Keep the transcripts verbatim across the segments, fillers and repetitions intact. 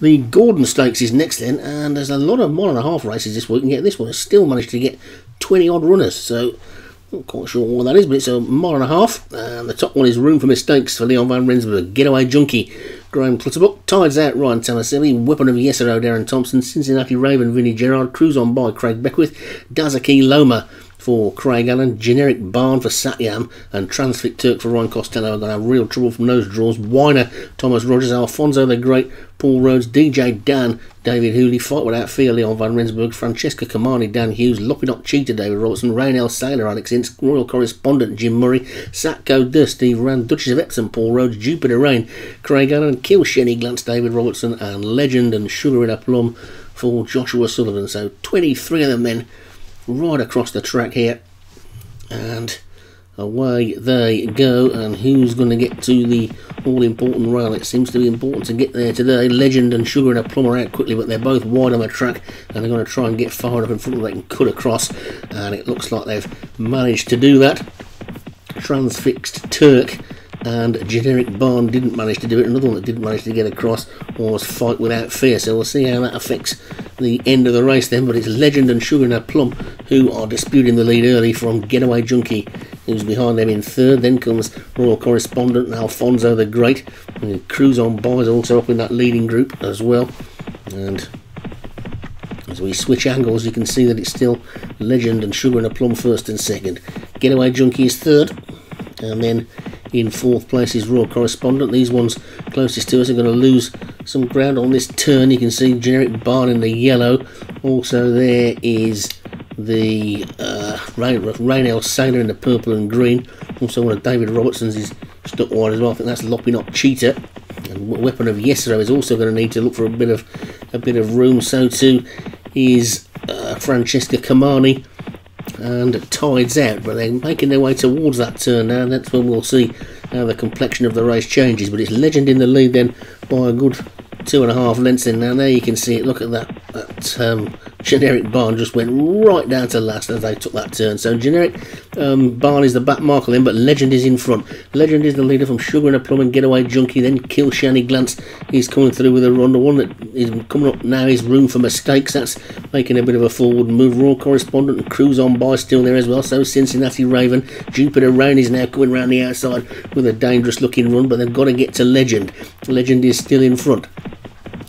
The Gordon Stakes is next then, and there's a lot of mile and a half races this week, and yet this one has still managed to get twenty odd runners, so not quite sure what that is, but it's a mile and a half, and the top one is Room for Mistakes for Leon Van Rensburg, Getaway Junkie, Graham Clutterbuck, Tides Out, Ryan Tamaselli, Weapon of Yesero, Darren Thompson, Cincinnati Raven, Vinnie Gerrard, Cruise On By, Craig Beckwith, Dazaki Loma for Craig Allen, Generic Barn for Satyam, and Transfit Turk for Ryan Costello are going to have real trouble from those draws. Whiner, Thomas Rogers, Alfonso the Great, Paul Rhodes, D J Dan, David Hooley, Fight Without Fear, Leon Van Rensburg, Francesca Kamani, Dan Hughes, Loppinot Cheetah, David Robertson, Rainel Saylor, Alex Ince, Royal Correspondent, Jim Murray, Satco Durst, Steve Rand, Duchess of Epsom, Paul Rhodes, Jupiter Rain, Craig Allen, Kill Shenny Glance, David Robertson, and Legend and Sugar in a Plum for Joshua Sullivan. So twenty-three of the men right across the track here, and away they go. And who's going to get to the all-important rail? It seems to be important to get there today. Legend and Sugar and a Plum are out quickly, but they're both wide on the track, and they're going to try and get far enough in front where they can cut across, and it looks like they've managed to do that. Transfixed Turk and Generic Barn didn't manage to do it. Another one that didn't manage to get across was Fight Without Fear, so we'll see how that affects the end of the race then. But it's Legend and Sugar and a Plum who are disputing the lead early from Getaway Junkie, who's behind them in third. Then comes Royal Correspondent and Alfonso the Great. And Cruise On By is also up in that leading group as well. And as we switch angles, you can see that it's still Legend and Sugar and a Plum first and second. Getaway Junkie is third, and then in fourth place is Royal Correspondent. These ones closest to us are going to lose some ground on this turn. You can see Generic Barn in the yellow. Also there is the uh, Rainel Sailor in the purple and green. Also one of David Robertson's is stuck wide as well. I think that's Loppinot Cheetah. And Weapon of Yesero is also going to need to look for a bit of a bit of room. So too is uh, Francesca Kamani and Tides Out, but they're making their way towards that turn now, and that's when we'll see how the complexion of the race changes. But it's Legend in the lead then by a good two and a half lengths in. Now there you can see it, look at that, that um, Generic Barn just went right down to last as they took that turn. So Generic um, Barn is the back marker then, but Legend is in front. Legend is the leader from Sugar and a Plum and Getaway Junkie. Then Kill Shiny Glance is coming through with a run. The one that is coming up now is Room for Mistakes. That's making a bit of a forward move. Raw Correspondent and Cruise On By still there as well. So Cincinnati Raven. Jupiter Rain is now coming round the outside with a dangerous looking run, but they've got to get to Legend. Legend is still in front.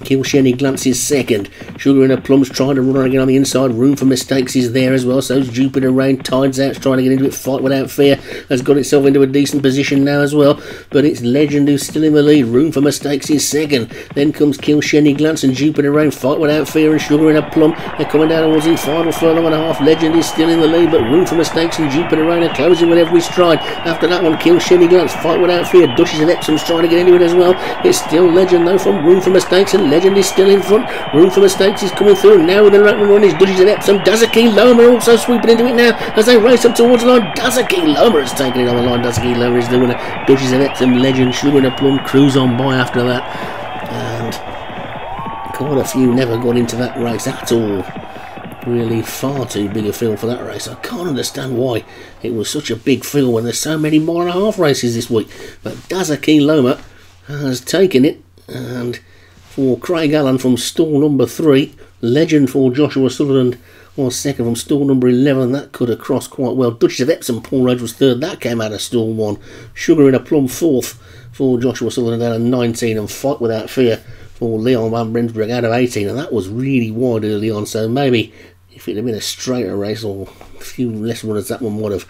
Kill Shenny Glance is second. Sugar in a Plum's trying to run again on the inside. Room for Mistakes is there as well. So Jupiter Rain. Tides Out trying to get into it. Fight Without Fear has got itself into a decent position now as well. But it's Legend who's still in the lead. Room for Mistakes is second. Then comes Kill Shenny Glance and Jupiter Rain. Fight Without Fear and Sugar in a Plum. They're coming down towards the final furlong and a half. Legend is still in the lead, but Room for Mistakes and Jupiter Rain are closing with every stride. After that one, Kill Shenny Glance. Fight Without Fear. Duchess of Epsom's trying to get into it as well. It's still Legend though from Room for Mistakes, and Legend is still in front. Room for Mistakes is coming through now with an open run. Is Duchess of Epsom. Dazaki Loma also sweeping into it now as they race up towards the line. Dazaki Loma has taken it on the line. Dazaki Loma is the winner. Duchess of Epsom, Legend, Sugar and a Plum, Cruise On By after that. And quite a few never got into that race at all. Really far too big a field for that race. I can't understand why it was such a big field when there's so many mile and a half races this week. But Dazaki Loma has taken it, and for Craig Allen from stall number three, Legend for Joshua Sutherland was second from stall number eleven. That could have crossed quite well. Duchess of Epsom, Paul Rhodes was third. That came out of stall one. Sugar in a Plum fourth for Joshua Sutherland out of nineteen, and Fight Without Fear for Leon Van Brinsbergh out of eighteen. And that was really wide early on, so maybe if it had been a straighter race or a few less runners, that one would have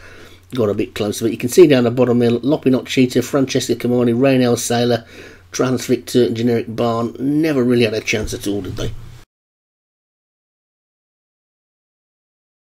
got a bit closer. But you can see down the bottom there, Loppinot Cheetah, Francesca Kamani, Rainel Saylor, Transfix Turk, Generic Barn never really had a chance at all, did they?